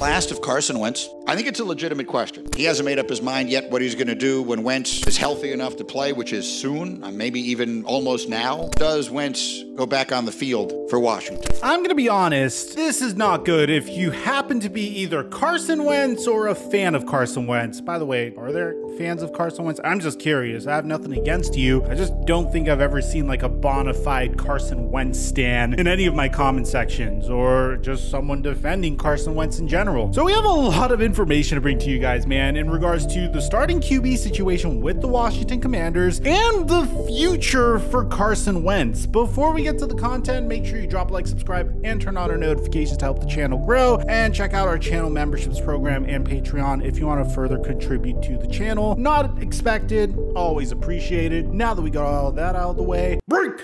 Last of Carson Wentz, I think it's a legitimate question. He hasn't made up his mind yet what he's going to do when Wentz is healthy enough to play, which is soon, maybe even almost now. Does Wentz go back on the field for Washington? I'm going to be honest, this is not good if you happen to be either Carson Wentz or a fan of Carson Wentz. By the way, are there fans of Carson Wentz? I'm just curious. I have nothing against you. I just don't think I've ever seen like a bona fide Carson Wentz stan in any of my comment sections or just someone defending Carson Wentz in general. So we have a lot of information to bring to you guys, man, in regards to the starting QB situation with the Washington Commanders and the future for Carson Wentz. Before we get to the content, make sure you drop a like, subscribe, and turn on our notifications to help the channel grow, and check out our channel memberships program and Patreon if you want to further contribute to the channel. Not expected, always appreciated. Now that we got all that out of the way, break!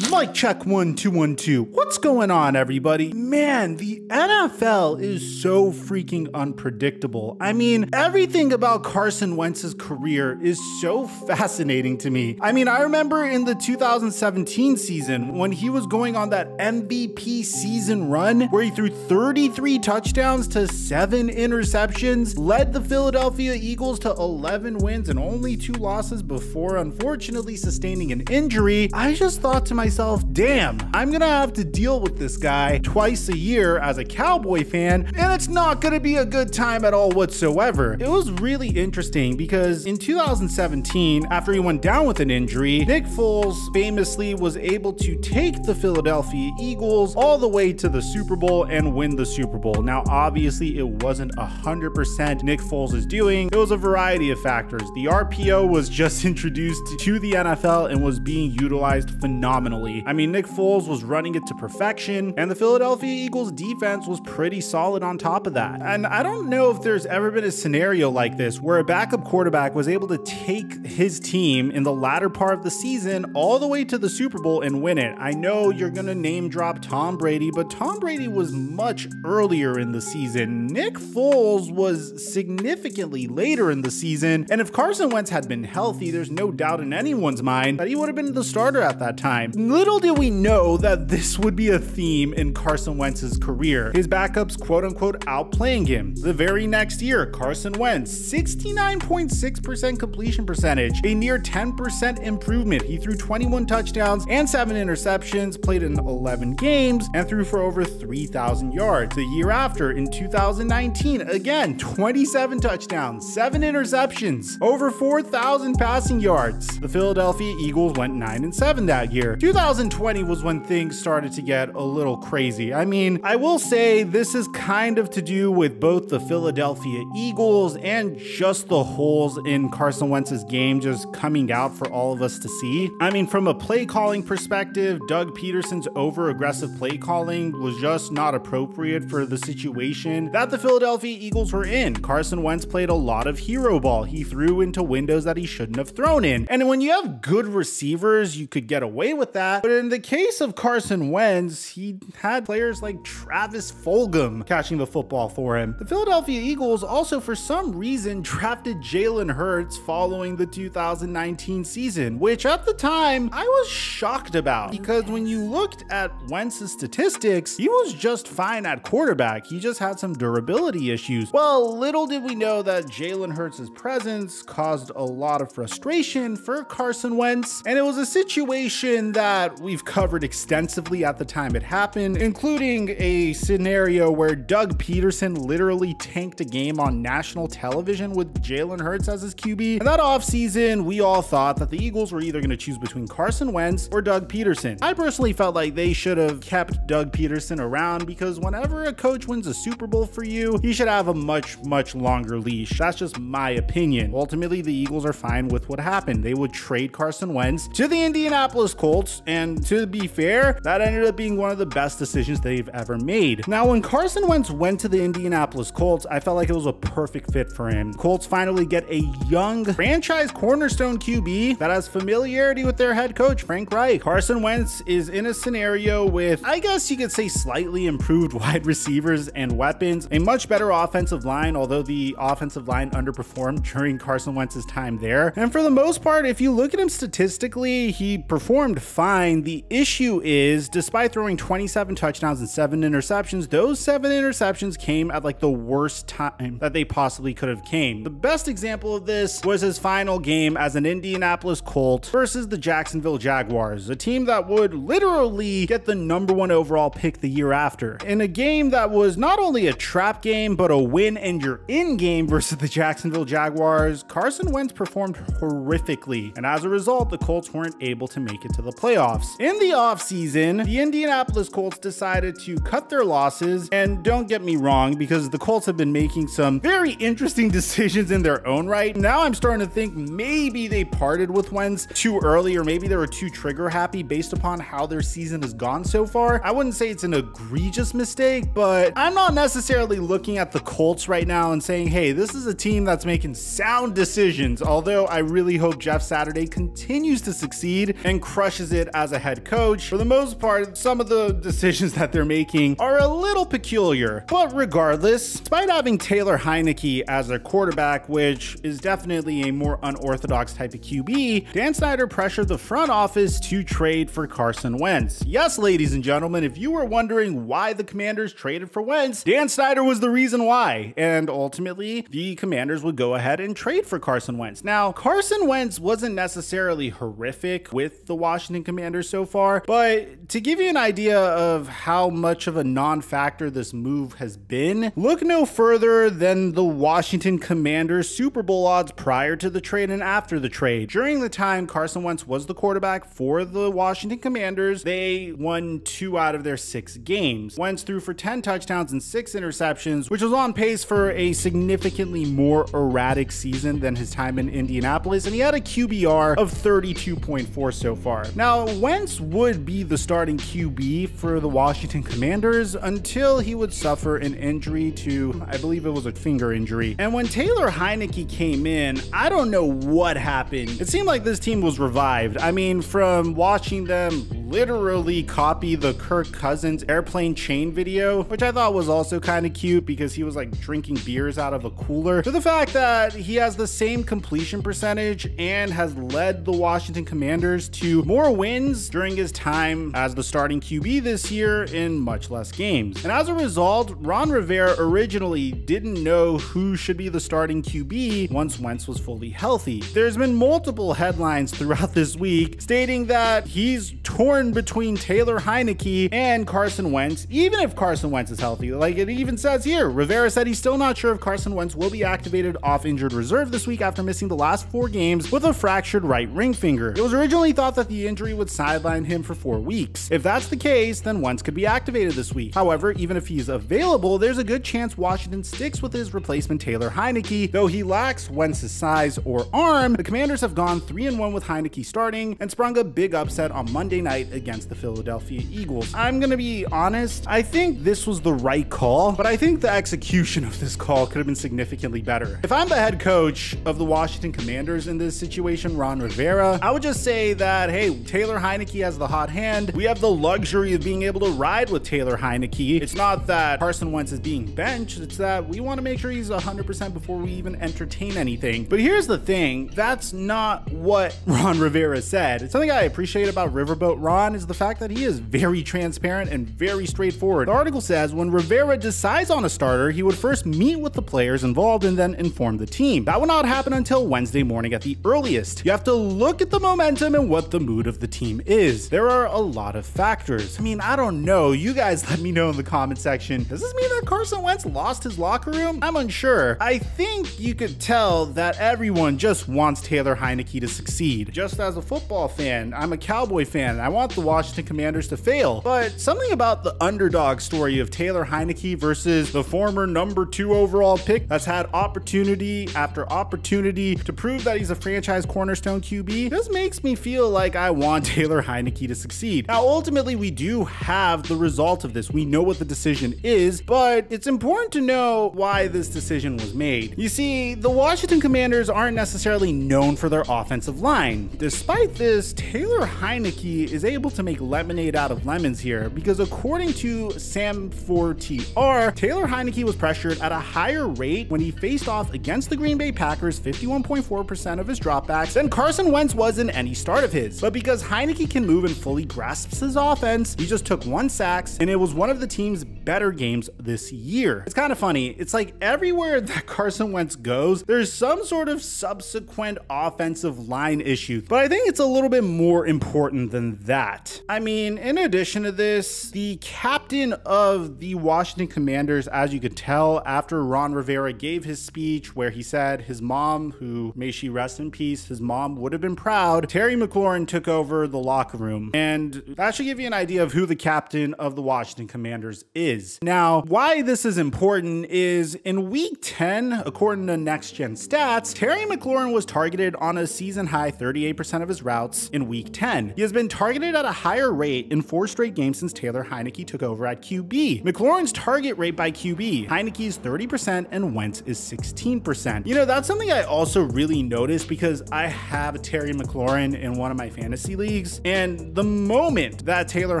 Mic check 1 2 1 2. What's going on, everybody? Man, the NFL is so freaking unpredictable. I mean, everything about Carson Wentz's career is so fascinating to me. I mean, I remember in the 2017 season when he was going on that MVP season run where he threw 33 touchdowns to 7 interceptions, led the Philadelphia Eagles to 11 wins and only 2 losses before unfortunately sustaining an injury. I just thought to myself, damn, I'm gonna have to deal with this guy twice a year as a Cowboy fan, and it's not gonna be a good time at all whatsoever. It was really interesting because in 2017, after he went down with an injury, Nick Foles famously was able to take the Philadelphia Eagles all the way to the Super Bowl and win the Super Bowl. Now, obviously, it wasn't 100% Nick Foles' doing. It was a variety of factors. The RPO was just introduced to the NFL and was being utilized phenomenally. I mean, Nick Foles was running it to perfection, and the Philadelphia Eagles defense was pretty solid on top of that. And I don't know if there's ever been a scenario like this where a backup quarterback was able to take his team in the latter part of the season all the way to the Super Bowl and win it. I know you're going to name drop Tom Brady, but Tom Brady was much earlier in the season. Nick Foles was significantly later in the season. And if Carson Wentz had been healthy, there's no doubt in anyone's mind that he would have been the starter at that time. Little did we know that this would be a theme in Carson Wentz's career. His backups, quote unquote, outplaying him. The very next year, Carson Wentz, 69.6% completion percentage, a near 10% improvement. He threw 21 touchdowns and 7 interceptions, played in 11 games, and threw for over 3,000 yards. The year after, in 2019, again, 27 touchdowns, 7 interceptions, over 4,000 passing yards. The Philadelphia Eagles went 9-7 that year. 2020 was when things started to get a little crazy. I mean, I will say this is kind of to do with both the Philadelphia Eagles and just the holes in Carson Wentz's game just coming out for all of us to see. I mean, from a play calling perspective, Doug Peterson's over-aggressive play calling was just not appropriate for the situation that the Philadelphia Eagles were in. Carson Wentz played a lot of hero ball. He threw into windows that he shouldn't have thrown in. And when you have good receivers, you could get away with that. But in the case of Carson Wentz, he had players like Travis Fulgham catching the football for him. The Philadelphia Eagles also, for some reason, drafted Jalen Hurts following the 2019 season, which at the time I was shocked about because when you looked at Wentz's statistics, he was just fine at quarterback. He just had some durability issues. Well, little did we know that Jalen Hurts' presence caused a lot of frustration for Carson Wentz, and it was a situation that we've covered extensively at the time it happened, including a scenario where Doug Peterson literally tanked a game on national television with Jalen Hurts as his QB. And that offseason, we all thought that the Eagles were either going to choose between Carson Wentz or Doug Peterson. I personally felt like they should have kept Doug Peterson around because whenever a coach wins a Super Bowl for you, he should have a much longer leash. That's just my opinion. Ultimately, the Eagles are fine with what happened. They would trade Carson Wentz to the Indianapolis Colts and And to be fair, that ended up being one of the best decisions they've ever made. Now, when Carson Wentz went to the Indianapolis Colts, I felt like it was a perfect fit for him. Colts finally get a young franchise cornerstone QB that has familiarity with their head coach, Frank Reich. Carson Wentz is in a scenario with, I guess you could say, slightly improved wide receivers and weapons, a much better offensive line, although the offensive line underperformed during Carson Wentz's time there. And for the most part, if you look at him statistically, he performed fine. The issue is, despite throwing 27 touchdowns and 7 interceptions, those 7 interceptions came at like the worst time that they possibly could have came. The best example of this was his final game as an Indianapolis Colt versus the Jacksonville Jaguars, a team that would literally get the #1 overall pick the year after, in a game that was not only a trap game, but a win and you're in game versus the Jacksonville Jaguars. Carson Wentz performed horrifically, and as a result, the Colts weren't able to make it to the playoffs. In the offseason, the Indianapolis Colts decided to cut their losses, and don't get me wrong, because the Colts have been making some very interesting decisions in their own right. Now I'm starting to think maybe they parted with Wentz too early, or maybe they were too trigger happy based upon how their season has gone so far. I wouldn't say it's an egregious mistake, but I'm not necessarily looking at the Colts right now and saying, hey, this is a team that's making sound decisions, although I really hope Jeff Saturday continues to succeed and crushes it as a head coach. For the most part, some of the decisions that they're making are a little peculiar, but regardless, despite having Taylor Heinicke as their quarterback, which is definitely a more unorthodox type of QB, Dan Snyder pressured the front office to trade for Carson Wentz. Yes, ladies and gentlemen, if you were wondering why the Commanders traded for Wentz, Dan Snyder was the reason why, and ultimately the Commanders would go ahead and trade for Carson Wentz. Now, Carson Wentz wasn't necessarily horrific with the Washington Commanders so far, but to give you an idea of how much of a non-factor this move has been, look no further than the Washington Commanders Super Bowl odds prior to the trade and after the trade. During the time Carson Wentz was the quarterback for the Washington Commanders, they won 2 out of their 6 games. Wentz threw for 10 touchdowns and 6 interceptions, which was on pace for a significantly more erratic season than his time in Indianapolis, and he had a QBR of 32.4 so far. Now, Wentz would be the starting QB for the Washington Commanders until he would suffer an injury to, I believe it was a finger injury. And when Taylor Heinicke came in, I don't know what happened. It seemed like this team was revived. I mean, from watching them literally copy the Kirk Cousins airplane chain video, which I thought was also kind of cute because he was like drinking beers out of a cooler, to the fact that he has the same completion percentage and has led the Washington Commanders to more wins during his time as the starting QB this year in much less games. And as a result, Ron Rivera originally didn't know who should be the starting QB once Wentz was fully healthy. There's been multiple headlines throughout this week stating that he's torn between Taylor Heinicke and Carson Wentz, even if Carson Wentz is healthy. Like it even says here, Rivera said he's still not sure if Carson Wentz will be activated off injured reserve this week after missing the last 4 games with a fractured right ring finger. It was originally thought that the injury would sideline him for 4 weeks. If that's the case, then Wentz could be activated this week. However, even if he's available, there's a good chance Washington sticks with his replacement Taylor Heinicke, though he lacks Wentz's size or arm. The Commanders have gone 3-1 with Heinicke starting and sprung a big upset on Monday night against the Philadelphia Eagles. I'm gonna be honest, I think this was the right call, but I think the execution of this call could have been significantly better. If I'm the head coach of the Washington Commanders in this situation, Ron Rivera, I would just say that, hey, Taylor Heinicke has the hot hand. We have the luxury of being able to ride with Taylor Heinicke. It's not that Carson Wentz is being benched, it's that we want to make sure he's 100% before we even entertain anything. But here's the thing, that's not what Ron Rivera said. It's something I appreciate about Riverboat Ron is the fact that he is very transparent and very straightforward. The article says when Rivera decides on a starter, he would first meet with the players involved and then inform the team. That would not happen until Wednesday morning at the earliest. You have to look at the momentum and what the mood of the team is. There are a lot of factors. I mean, I don't know. You guys let me know in the comment section. Does this mean that that Carson Wentz lost his locker room? I'm unsure. I think you could tell that everyone just wants Taylor Heinicke to succeed. Just as a football fan, I'm a Cowboy fan, and I want the Washington Commanders to fail. But something about the underdog story of Taylor Heinicke versus the former #2 overall pick that's had opportunity after opportunity to prove that he's a franchise cornerstone QB just makes me feel like I want Taylor Heinicke to succeed. Now, ultimately, we do have the result of this. We know what the decision is, but it's important to know why this decision was made. You see, the Washington Commanders aren't necessarily known for their offensive line. Despite this, Taylor Heinicke is able to make lemonade out of lemons here because according to Sam Fortier, Taylor Heinicke was pressured at a higher rate when he faced off against the Green Bay Packers, 51.4% of his dropbacks, and Carson Wentz was in any start of his. But because Heinicke can move and fully grasps his offense, he just took 1 sack, and it was one of the team's better games this year. It's kind of funny. It's like everywhere that Carson Wentz goes, there's some sort of subsequent offensive line issue, but I think it's a little bit more important than that. I mean, in addition to this, the captain of the Washington Commanders, as you could tell after Ron Rivera gave his speech where he said his mom, who may she rest in peace, his mom would have been proud, Terry McLaurin took over the locker room. And that should give you an idea of who the captain of the Washington Commanders is. Now, why this is important is in week 10, according to Next Gen Stats, Terry McLaurin was targeted on a season high 38% of his routes in week 10. He has been targeted at a higher rate in 4 straight games since Taylor Heinicke took over at QB. McLaurin's target rate by QB, Heinicke is 30% and Wentz is 16%. You know, that's something I also really noticed because I have Terry McLaurin in one of my fantasy leagues. And the moment that Taylor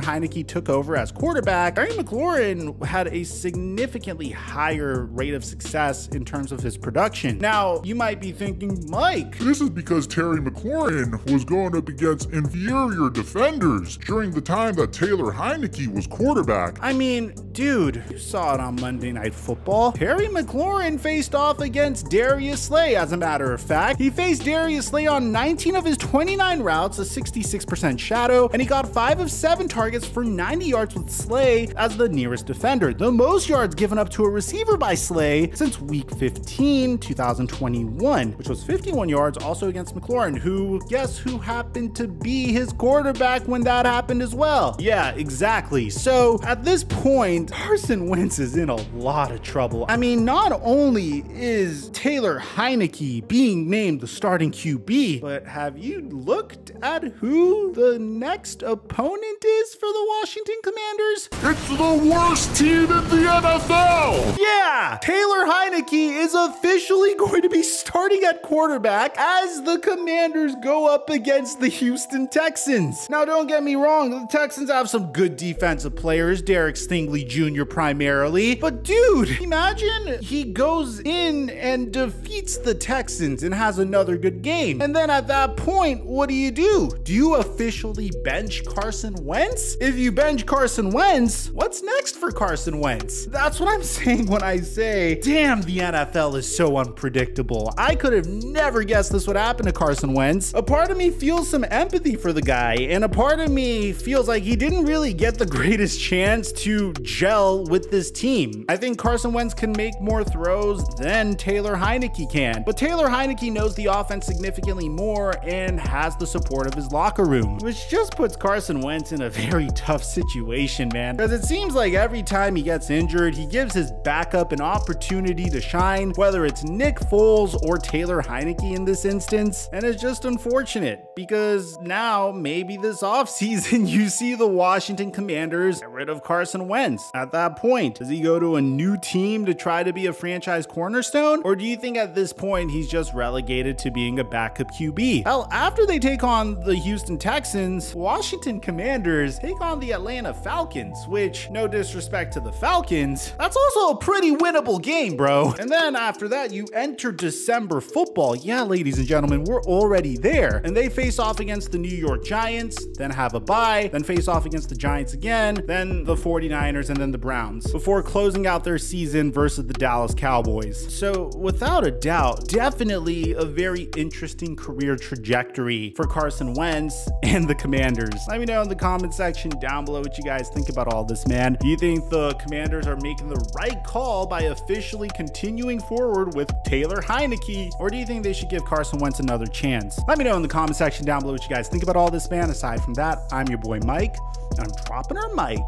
Heinicke took over as quarterback, Terry McLaurin had a significantly higher rate of success in terms of his production. Now, you might be thinking, Mike, this is because Terry McLaurin was going up against inferior defenders during the time that Taylor Heinicke was quarterback. I mean, dude, you saw it on Monday Night Football. Terry McLaurin faced off against Darius Slay. As a matter of fact, he faced Darius Slay on 19 of his 29 routes, a 66% shadow, and he got 5 of 7 targets for 90 yards with Slay as the nearest defender, the most yards given up to a receiver by Slay since week 15, 2021, which was 51 yards, also against McLaurin, who, guess who happened to be his quarterback when that happened as well? Yeah, exactly. So at this point, Carson Wentz is in a lot of trouble. I mean, not only is Taylor Heinicke being named the starting QB, but have you looked at who the next opponent is for the Washington Commanders? It's the worst team in the NFL! Yeah! Taylor Heinicke is officially going to be starting at quarterback as the Commanders go up against the Houston Texans. Now, don't get me wrong, the Texans have some good defensive players, Derek Stingley Jr. primarily, but dude, imagine he goes in and defeats the Texans and has another good game. And then at that point, what do? Do you officially bench Carson Wentz? If you bench Carson Wentz, what's next for Carson Wentz? That's what I'm saying when I say, damn, the NFL is so unpredictable. I could have never guessed this would happen to Carson Wentz. A part of me feels some empathy for the guy, and a part of me feels like he didn't really get the greatest chance to gel with this team. I think Carson Wentz can make more throws than Taylor Heinicke can, but Taylor Heinicke knows the offense significantly more and has the support of his locker room, which just puts Carson Wentz in a very tough situation, man, because it seems like every time he gets injured, he gives his backup an opportunity to shine, whether it's Nick Foles or Taylor Heinicke in this instance. And it's just unfortunate because now maybe this offseason you see the Washington Commanders get rid of Carson Wentz. At that point, does he go to a new team to try to be a franchise cornerstone? Or do you think at this point he's just relegated to being a backup QB? Hell, after they take on the Houston Texans, Washington Commanders take on the Atlanta Falcons, which, no disrespect to the Falcons, that's also a pretty winnable game, bro. And then after that, you enter December football. Yeah, ladies and gentlemen, we're already there. And they face off against the New York Giants, then have a bye, then face off against the Giants again, then the 49ers, and than the Browns before closing out their season versus the Dallas Cowboys. So without a doubt, definitely a very interesting career trajectory for Carson Wentz and the Commanders. Let me know in the comment section down below what you guys think about all this, man. Do you think the Commanders are making the right call by officially continuing forward with Taylor Heinicke, or do you think they should give Carson Wentz another chance? Let me know in the comment section down below what you guys think about all this, man. Aside from that, I'm your boy Mike, and I'm dropping our mic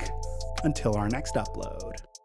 until our next upload.